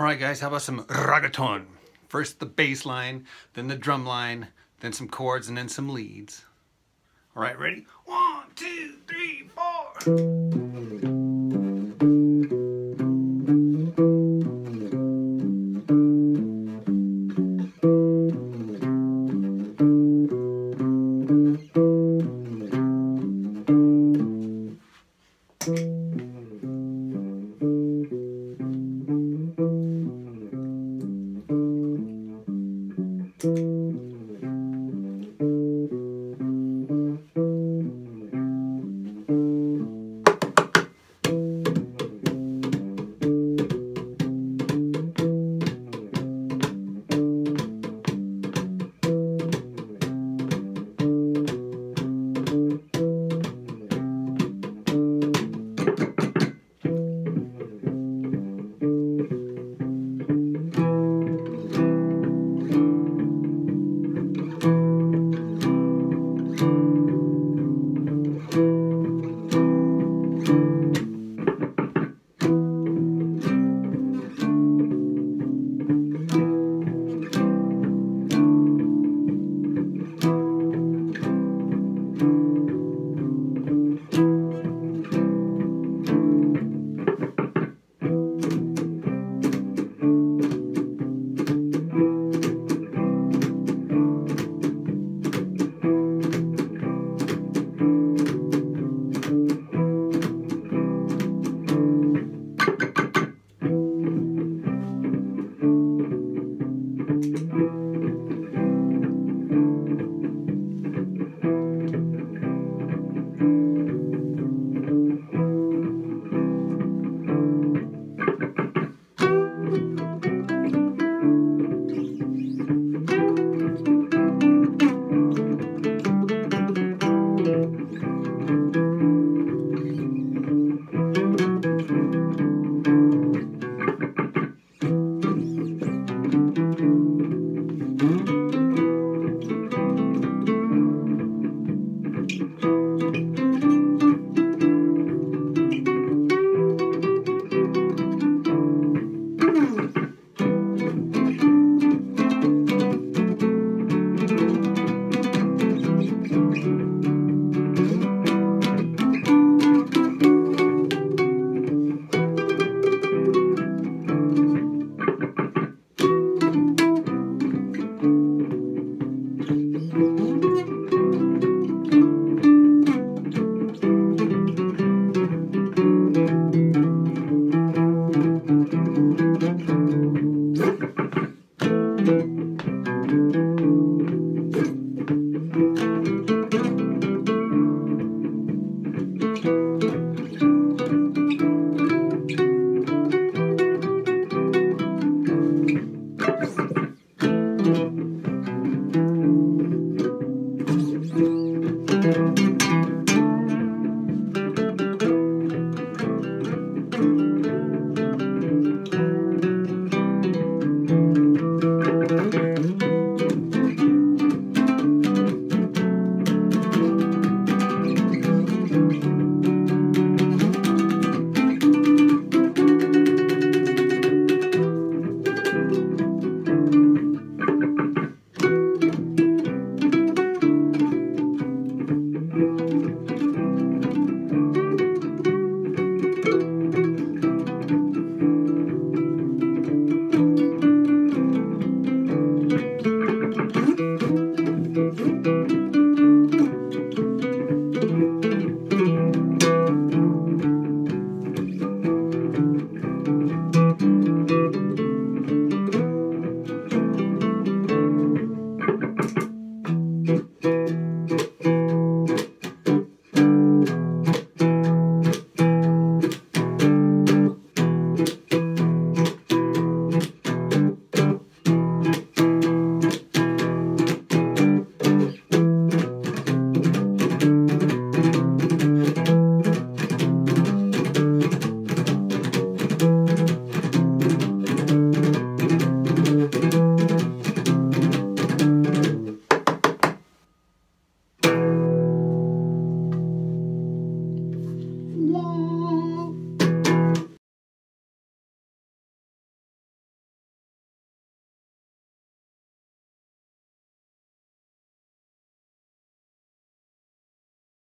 Alright guys, how about some reggaeton? First the bass line, then the drum line, then some chords, and then some leads. Alright, ready? 1, 2, 3, 4!